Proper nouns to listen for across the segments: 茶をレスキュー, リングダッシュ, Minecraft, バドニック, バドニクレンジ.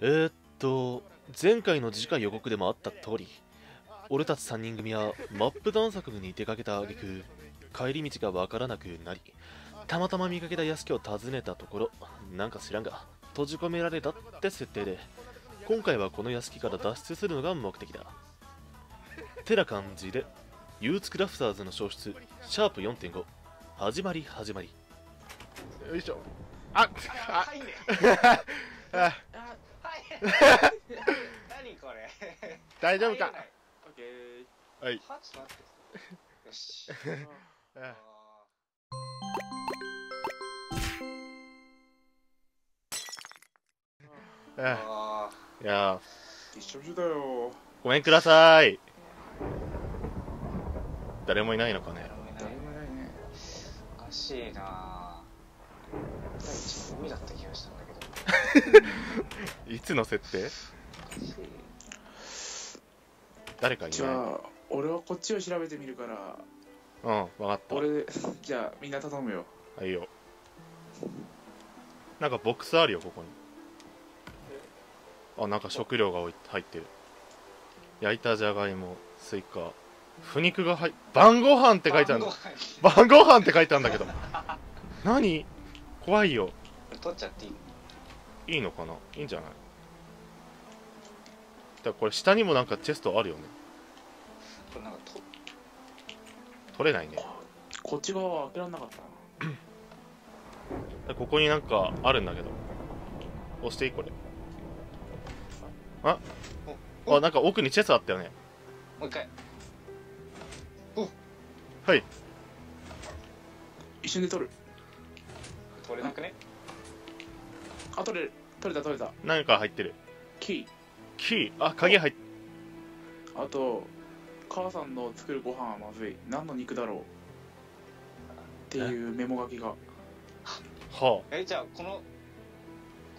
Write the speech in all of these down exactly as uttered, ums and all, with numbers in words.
えー、っと前回の次回予告でもあった通り、俺たちさんにん組はマップ探索に出かけた挙句、帰り道がわからなくなり、たまたま見かけた屋敷を訪ねたところ、なんか知らんが閉じ込められたって設定で、今回はこの屋敷から脱出するのが目的だ。てな感じで、憂鬱クラフターズの消失シャープ よんてんご 始まり始まり。よいしょ。あっあっあっ何これ大丈夫か。はい、よし。ああ、いや一緒だよ。ごめんください。誰もいないのかね。誰もいないね。おかしいな。だいいちの海だった気がしたんだけど。いつの設定？誰かいない。じゃあ俺はこっちを調べてみるから。うん、分かった。俺じゃあみんな頼むよ。はいよ。なんかボックスあるよここに。あ、なんか食料が入ってる。焼いたじゃがいも、スイカ、腐肉が入っ晩ご飯って書いてあるんだ。晩ご飯って書いてあるんだけど何怖いよ。取っちゃっていいいいのかな。いいんじゃない。だこれ下にもなんかチェストあるよね。これなんかと取れないね。こっち側は開けられなかったな。ここになんかあるんだけど押していいこれ。ああ、なんか奥にチェスあったよね。もう一回。お、はい。一瞬で取る。取れなくね。あ、取れる。取れた取れた。何か入ってる。キー。キー。あ、鍵入っ。あと母さんの作るご飯はまずい。何の肉だろう。っていうメモ書きが。はあ。え、じゃあこの。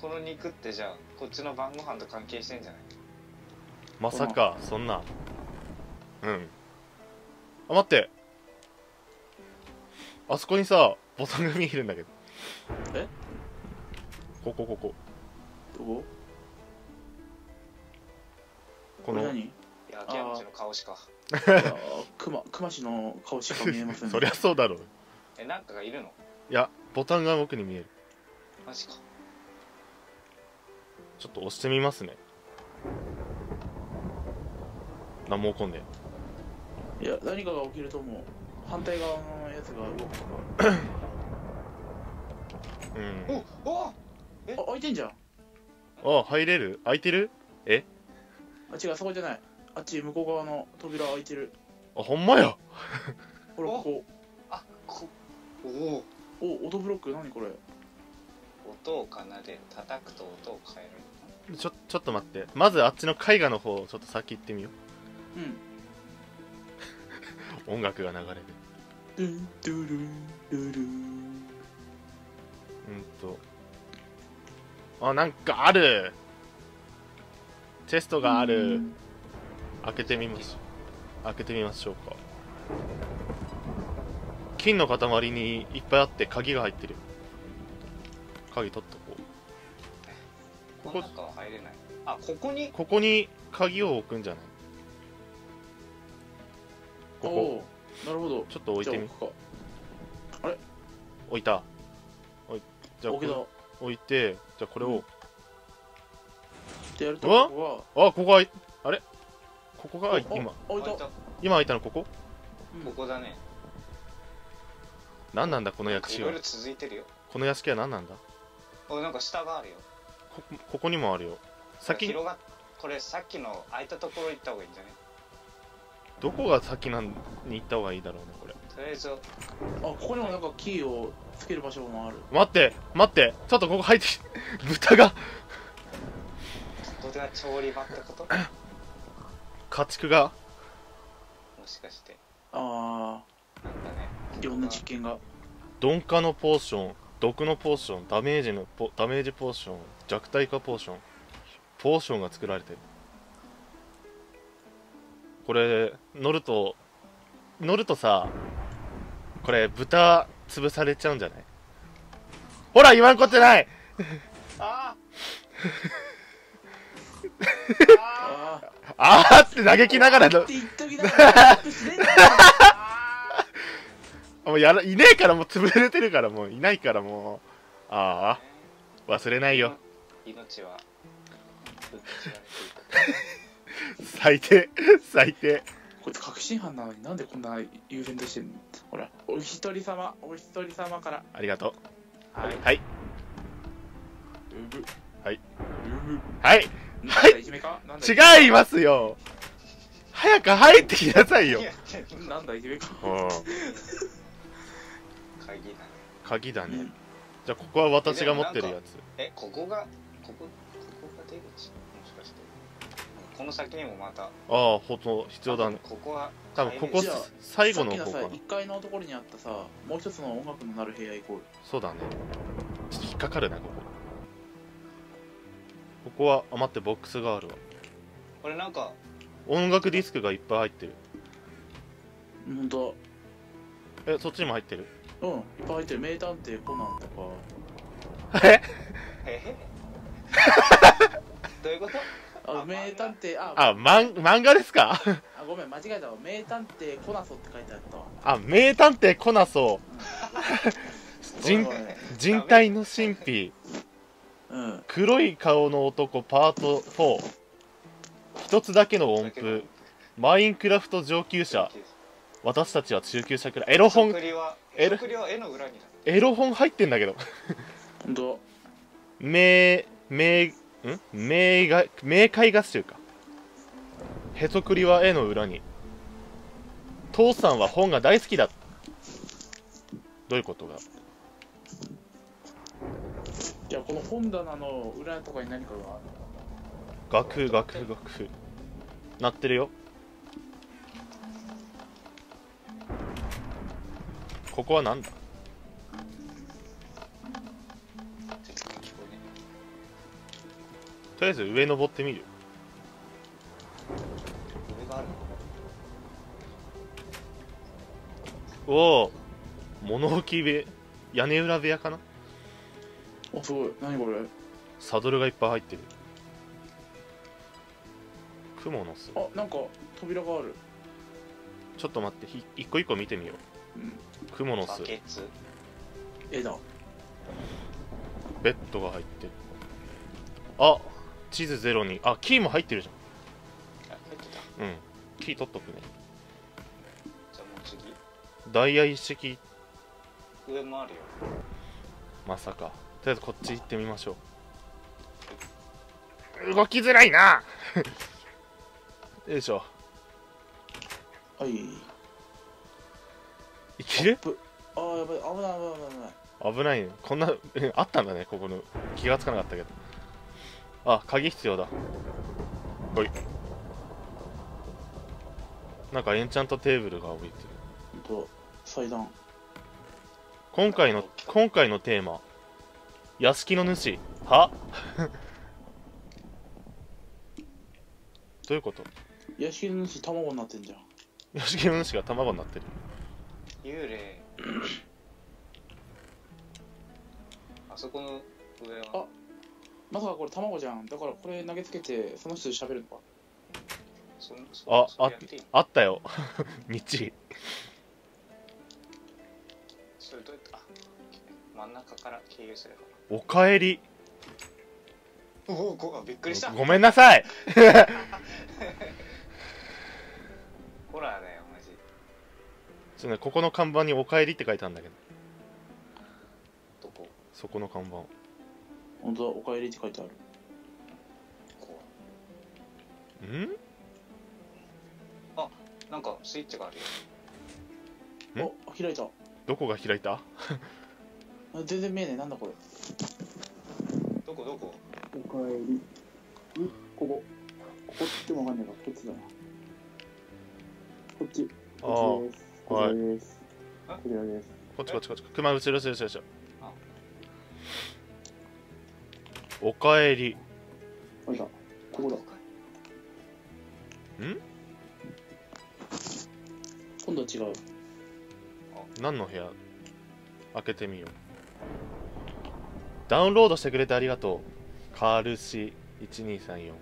この肉ってじゃあこっちの晩ご飯と関係してんじゃない。まさかそんな。うん、あ、待って、あそこにさボタンが見えるんだけど。え、ここここどこ。この何、やけんちの顔しかクマクマ氏の顔しか見えません、ね、そりゃそうだろう。え、なんかがいるの。いや、ボタンが奥に見える。マジか。ちょっと押してみますね。何も起こんねえ。いや、何かが起きると思う。反対側のやつが動くからうん、おお、え、あ、開いてんじゃん。あ、入れる。開いてる。え、あ、違う、そこじゃない。あっち向こう側の扉開いてる。あ、ほんまやほら、ここ。あ、こ、おお、音ブロック。何これ。音を奏で叩くと音を変える。ちょちょっと待って、まずあっちの絵画の方ちょっと先行ってみよう。うん音楽が流れる。ドゥンドゥルンドゥルン。うんと、あ、なんかある。チェストがある。開けてみましょう。開けてみましょうか。金の塊にいっぱいあって鍵が入ってる。鍵取っとこう。ここの中は入れない。あ、ここにここに鍵を置くんじゃない。ここ。なるほど。ちょっと置いてみるか。あれ、置いた。おい、じゃあ置いて、じゃあこれをってやると、ここは、あ、ここは、あれ、ここが今今開いたの。ここここだね。何なんだこの屋敷は。続いてるよこの屋敷は。何なんだ。お、なんか下があるよ。 こ, ここにもあるよ。先にこれ、さっきの空いたところ行った方がいいんじゃね。どこが先なんに行った方がいいだろうねこれ。とりあえず、あ、ここにもなんかキーをつける場所もある。待って待って、ちょっとここ入ってき豚がここが調理場ってこと家畜がもしかして。ああ、なんかね、いろんな実験が。鈍化のポーション、毒のポーション、ダメージのポ、ダメージポーション、弱体化ポーション、ポーションが作られてる。これ乗ると乗るとさ、これ豚潰されちゃうんじゃない。ほら、言わんこってないああーって嘆きながらのって言っときながらアップしてんのもうやらいねえから、もう潰れてるから、もういないから、もうああ忘れないよ、命は最低最低。こいつ確信犯なのになんでこんな優先としてんの。ほらお一人様、お一人様からありがとう。はいはいはいはいはい、違いますよ、早く入ってきなさいよ。なんだいじめか。鍵だね。鍵だね。じゃあここは私が持ってるやつ。え、ここがここここが出口？もしかしてこの先にもまた。ああ、ほと必要だね。ここは多分ここ最後の方かな。いっかいのところにあったさ、もう一つの音楽のなる部屋行こう。そうだね。ちょっと引っかかるなここ。ここはあ待って、ボックスがあるわ。これなんか。音楽ディスクがいっぱい入ってる。ほんと。え、そっちにも入ってる。うん、いっぱい入ってる。名探偵コナンとか。ええどういうこと？名探偵、あ、あ、漫画ですか？あ、ごめん、間違えたわ。名探偵コナソって書いてあったわ。あ、名探偵コナソ。人体の神秘。うん。黒い顔の男パートフォー。一つだけの音符、マインクラフト上級者、私たちは中級者くらい。エロ本、エロエロ本入ってんだけど。本当。名名ん名が名解合集か。へそくりは絵の裏に。父さんは本が大好きだ。どういうことが。いやこの本棚の裏とかに何かがある。楽譜楽譜楽譜鳴ってるよ。ここはなんだ。とりあえず上登ってみる。おお、物置部屋、屋根裏部屋かな。あ、すごい。何これ。サドルがいっぱい入ってる。クモの巣。あ、なんか扉がある。ちょっと待って、ひ一個一個見てみよう。うん、クモの巣。絵だ。ベッドが入ってる。あ、地図ゼロに、あ、キーも入ってるじゃん。入ってた。うん、キー取っとくね。じゃあもう次。ダイヤ一式。上もあるよ。まさか。とりあえずこっち行ってみましょう。動きづらいな。よいしょ。はい。いける？ああ、やばい、危ない、危ない、危ない。危ないね。こんな、あったんだね、ここの。気がつかなかったけど。あ、鍵必要だ。ほい。なんかエンチャントテーブルが置いてる。ほんと、祭壇。今回の、今回のテーマ。屋敷の主。は？どういうこと？屋敷の主卵になってんじゃん。屋敷の主が卵になってる。幽霊。あそこの上は。あ、まさかこれ卵じゃん。だからこれ投げつけてその人と喋るのか。そそあそああったよ。みっちり。それどうやって、あ、真ん中から経由すれば。おかえり。おお、こがびっくりした。ごめんなさい。ホラーだよマジ。そうね、ここの看板に「おかえり」って書いてあるんだけど。どこ？そこの看板。本当だ、「おかえり」って書いてある。こう。ん？あ、なんかスイッチがあるよ。お、開いた。どこが開いた？全然見えねえ、なんだこれ。どこどこ？おかえり。うん、ここ。ここって言ってもわかんないから、こっちだな。こっち。ああ。はい。こちらです。こっちこっちこっち。熊後ろ後ろ後ろ。おかえり。あれだ。ここだ。ん？今度は違う。何の部屋？開けてみよう。ダウンロードしてくれてありがとう。カールシいちにさんよん。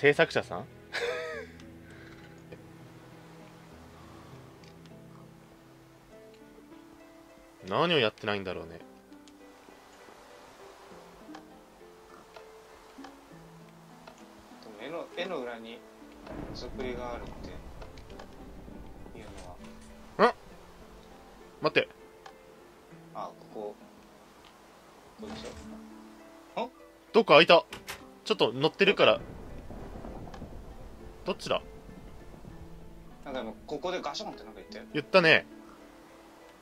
制作者さん何をやってないんだろうね。でも絵の、絵の裏に作りがあるっていうのは。ん？待って。あ、ここ。どうでしょう。ん？どっか開いた。ちょっと乗ってるから。どっちだ？なんかでもここでガシャンってなんか言ったよね。言ったね。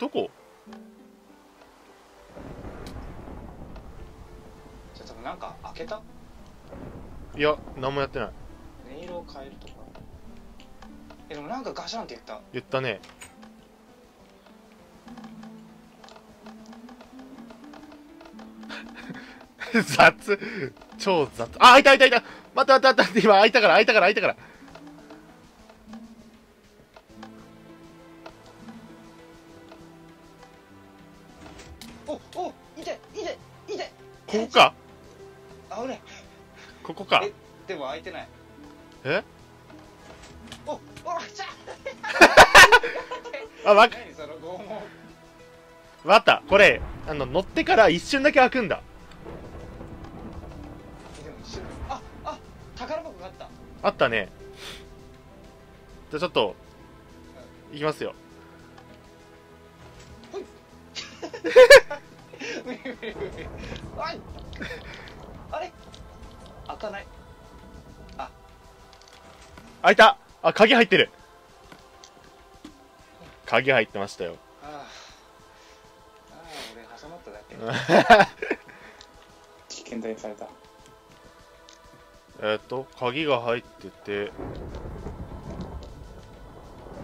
どこ？じゃあ多分なんか開けた？いや、何もやってない。音色を変えるとか。え、でもなんかガシャンって言った。言ったね。雑、超雑。あ、開いた開いた開いた。待って待って待って、今開いたから開いたから開いたから。ここか。あぶね。ここか。でも開いてない。え？お、おらちゃ。あ、わか。わった。これあの乗ってから一瞬だけ開くんだ。あ、あ、宝箱があった。あったね。じゃあちょっと行きますよ。あれ開かない。あ、開いた。あ、鍵入ってる。鍵入ってましたよ。ああ、ああ、俺挟まっただけ。検体された。えっと鍵が入ってて、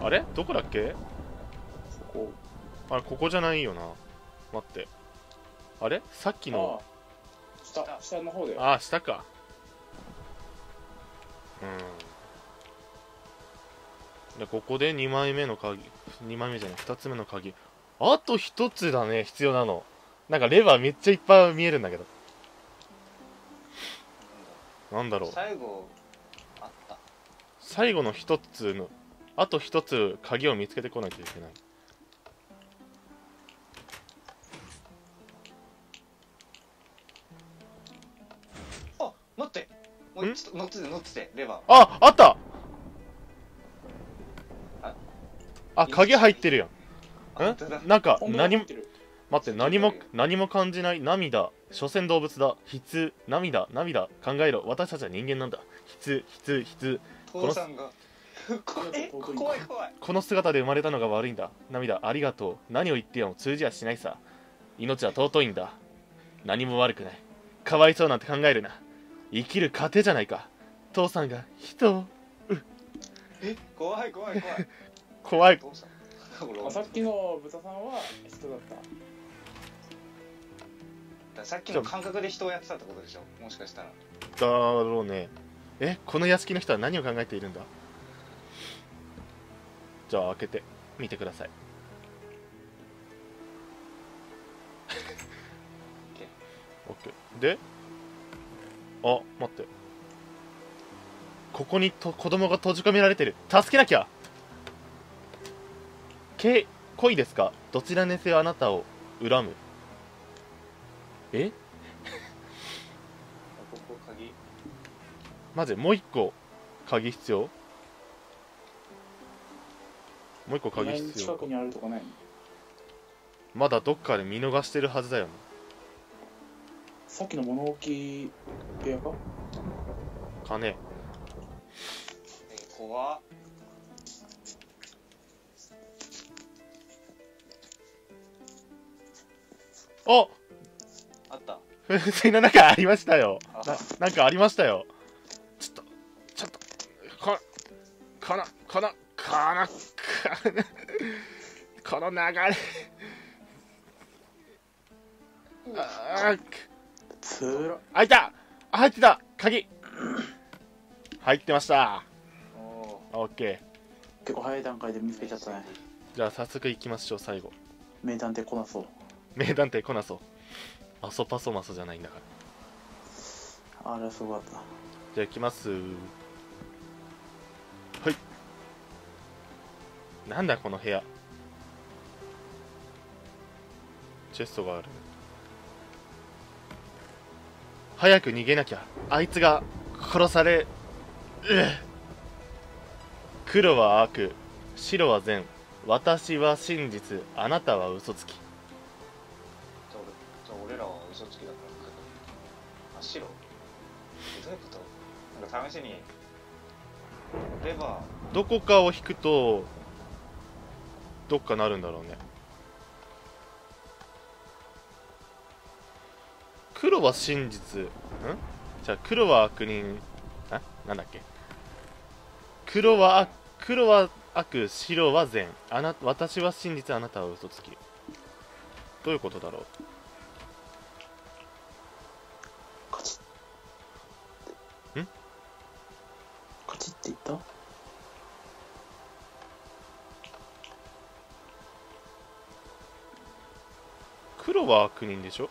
あれどこだっけ？ここ。あれここじゃないよな。待って。あれさっきの下、下の方で。ああ、下か。うん。で、ここでにまいめの鍵、にまいめじゃない、ふたつめの鍵。あとひとつだね、必要なの。なんかレバーめっちゃいっぱい見えるんだけど。なんだろう。最後、あった。最後のひとつの、あとひとつ鍵を見つけてこないといけない。待って、もうちょっと乗ってて乗ってて、レバー。あ、あった。あ、あ、鍵入ってるやん。え、なんか、何も。待って、何も、何も感じない、涙、所詮動物だ、悲痛、涙、涙、考えろ、私たちは人間なんだ。悲痛、悲痛、悲痛。父さんが。え、怖い怖い。この姿で生まれたのが悪いんだ。涙、ありがとう、何を言っても通じはしないさ。命は尊いんだ。何も悪くない。かわいそうなんて考えるな。生きる糧じゃないか。父さんが人を。え、怖い怖い怖い。怖い。さっきの豚さんは人だった。さっきの感覚で人をやってたってことでしょ。もしかしたら。だろうね。え、この屋敷の人は何を考えているんだ。じゃあ開けてみてください。オッケー。で。あ、待って。ここにと子供が閉じ込められてる。助けなきゃ。け、恋ですか。どちらにせよあなたを恨む。え？ここ鍵。マジ？もう一個鍵必要？もう一個鍵必要。近くにあるとかない？まだどっかで見逃してるはずだよね。さっきの物置部屋か？金。え、怖っ。あ。あった。噴水の中ありましたよ。な、なんかありましたよ。ちょっと、ちょっと、こ、この、この、この、この、この流れ。ああ。開いた、入ってた、鍵入ってました。オッケー。結構早い段階で見つけちゃったね。じゃあ早速いきましょう。最後、名探偵コナソ。名探偵コナソ。アソパソマソじゃないんだから。あれすごかった。じゃあいきます。なんだこの部屋。チェストがある。早く逃げなきゃ。あいつが殺され、うっ。黒は悪、白は善。私は真実、あなたは嘘つき。じゃあ俺、じゃあ俺らは嘘つきだから。あ、白。どういうこと？なんか試しに。レバー。どこかを引くとどっかなるんだろうね。黒は真実ん？じゃあ黒は悪人あ、なんだっけ。黒は悪、黒は悪、白は善。あな、私は真実、あなたは嘘つき。どういうことだろう。カチッ。ん？カチッって言った？黒は悪人でしょ。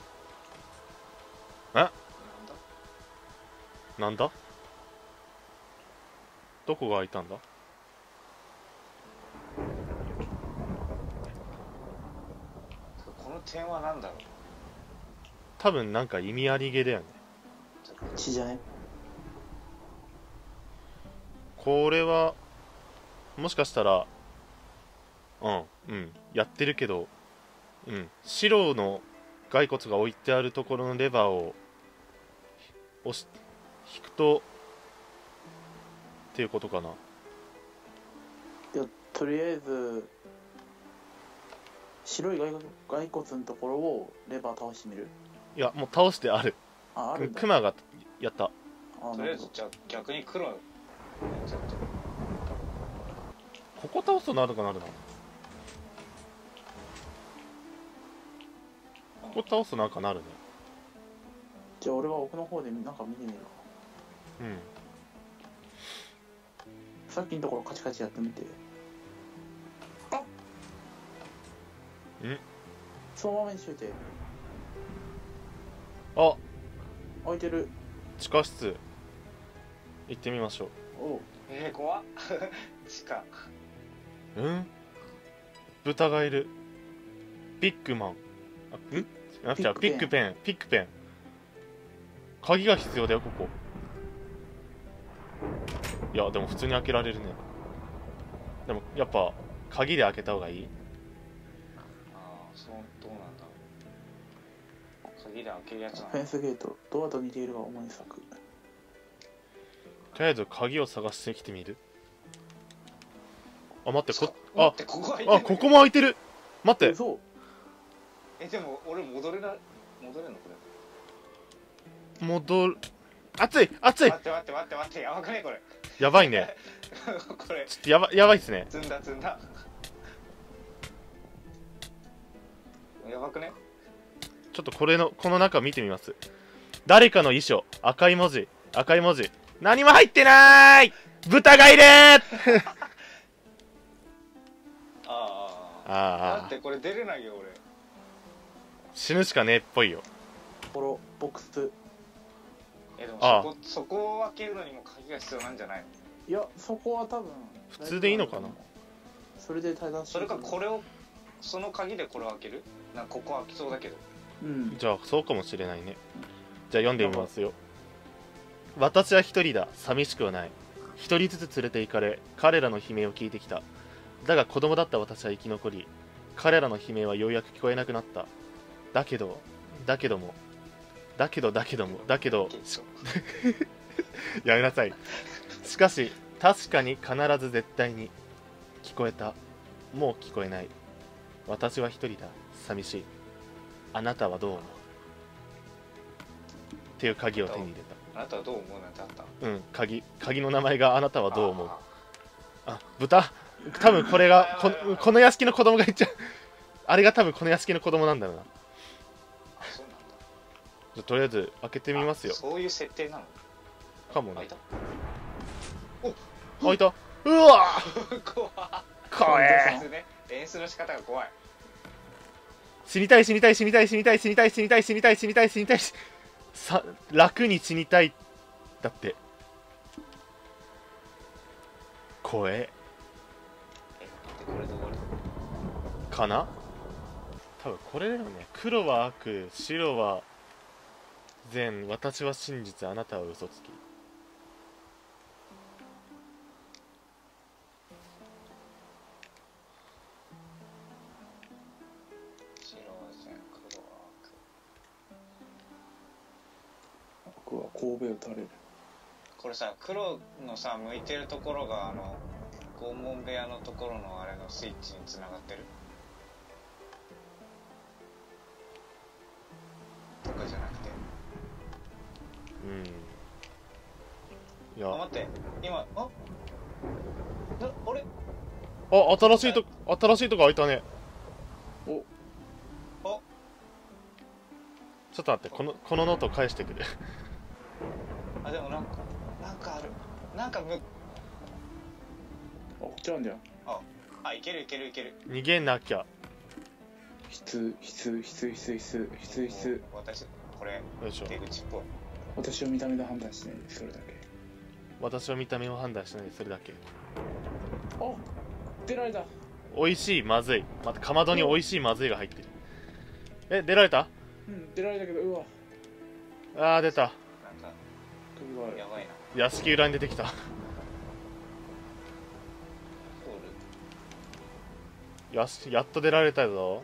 え？なんだ？どこが開いたんだ？この点は何だろう。多分なんか意味ありげだよね。血じゃね？これはもしかしたら、うんうんやってるけど、うん白の骸骨が置いてあるところのレバーを押し引くとっていうことかな。いやとりあえず白い骸骨のところをレバー倒してみる。いやもう倒してある。あ、あるんだ。クマがやった。とりあえずじゃあ逆に黒やっちゃった。ここ倒すとなるかなるな。ここ倒すとなんかなるね。じゃあ俺は奥の方でなんか見てみるか。うん。さっきのところカチカチやってみて。うん。そのままにしといて。あ。開いてる。地下室。行ってみましょう。おう。ええー、怖っ。地下。うん。豚がいる。ビッグマン。あ、ん？あ、じゃあピックペン、ピックペン。鍵が必要だよここ。いやでも普通に開けられるね。でもやっぱ鍵で開けた方がいい。ああ、そうどうなんだろう。鍵で開けるやつなの。フェンスゲート、ドアと似ているが主に柵。とりあえず鍵を探してきてみる。あ、待ってこ、あ、待ってここ開いてる。あ、ここも開いてる。待って。そう。え、でも俺戻れな戻れんのこれ。戻る。熱い熱い。待って待って待って待って、やばくねこれ。やばいね。これ。ちょっとやばやばいっすね。積んだ積んだ。やばくね。ちょっとこれのこの中見てみます。誰かの遺書、赤い文字赤い文字。何も入ってなーい。豚がいるー。ああ。ああ。だってこれ出れないよ俺。死ぬしかねえっぽいよ。このボックス。え、でもそこ、ああそこを開けるのにも鍵が必要なんじゃないの。いやそこは多分普通でいいのかな。それで対談してる。それかこれをその鍵でこれを開ける。なんかここ開きそうだけど。うん。じゃあそうかもしれないね。じゃあ読んでみますよ。私は一人だ。寂しくはない。一人ずつ連れて行かれ、彼らの悲鳴を聞いてきた。だが子供だった私は生き残り、彼らの悲鳴はようやく聞こえなくなった。だけど、だけども、だけど、だけども、だけど、やめなさい。しかし、確かに必ず絶対に、聞こえた。もう聞こえない。私は一人だ。寂しい。あなたはどう思う？っていう鍵を手に入れた。あなたはどう思うなんてあった？うん、鍵。鍵の名前があなたはどう思う？あ、豚？多分これが、こ、この屋敷の子供が言っちゃう。あれが多分この屋敷の子供なんだろうな。じゃとりあえず開けてみますよ。そういう設定なのかもね。開いた。お、開いた。うわ怖怖え。演出の仕方が怖い。死にたい死にたい死にたい死にたい死にたい死にたい死にたい死にたい死にたいさ、楽に死にたいだって。怖え。え、待って、これでかな、多分これだよね。黒は悪、白は善、私は真実、あなたは嘘つき。これさ、黒のさ向いてるところがあの拷問部屋のところのあれのスイッチにつながってるとかじゃなくて、うん、いや、あ、待って、今ああれあ新しいと新しいとこ開いたね。おお、ちょっと待って、このこのノート返してくる。あ、でもなんかなんかある、なんかむ、あ、来ちゃうんじゃん。ああ、いけるいけるいける。逃げなきゃ。必須必須必須必須必須必須必須。私これ出口っぽい。私を見た目で判断しないでそれだけ。私を見た目を判断しないでそれだけ。あ、出られた。美味しいまずい。またかまどに美味しいまずいが入ってる。え、出られた？うん、出られたけど、うわ。あー、出た。やばいな、屋敷裏に出てきた。や, やっと出られたぞ。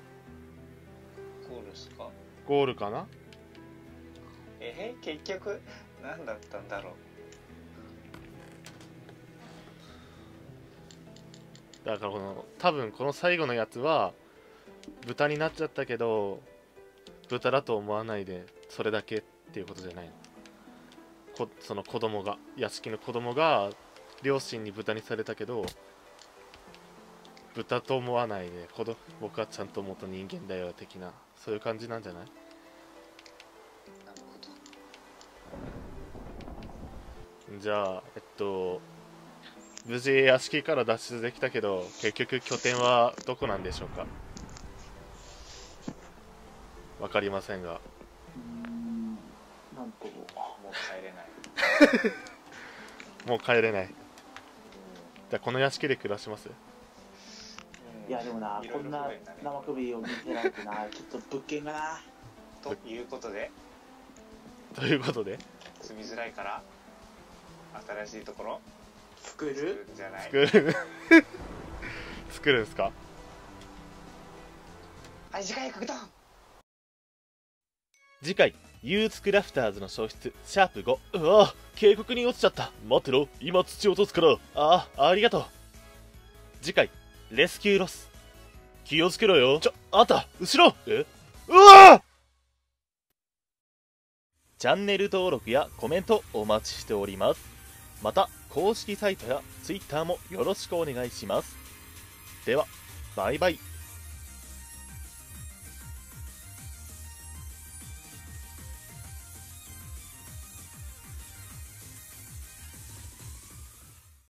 ゴールですか？ゴールかな。えー、結局何だったんだろう。だからこの多分この最後のやつは豚になっちゃったけど豚だと思わないでそれだけっていうことじゃないの。こその子供が、屋敷の子供が両親に豚にされたけど豚と思わないで子供、僕はちゃんと元人間だよ的な、そういう感じなんじゃない？なるほど。じゃあえっと無事屋敷から脱出できたけど結局拠点はどこなんでしょうか？わかりませんが、なんとももう帰れない。もう帰れない。じゃあこの屋敷で暮らします。いやでもな、こんな生首を見てなんてな、ちょっと物件がなということでということで住みづらいから新しいところ作るんじゃない？作る作るんすか？はい、次回、次回憂鬱クラフターズの消失シャープご。うわ、渓谷に落ちちゃった。待ってろ、今土落とすから。ああ、ありがとう。次回レスキューロス。気をつけろよ。ちょ、あんた後ろ。え、うわ、チャンネル登録やコメントお待ちしております。また公式サイトや ツイッター もよろしくお願いします。ではバイバイ。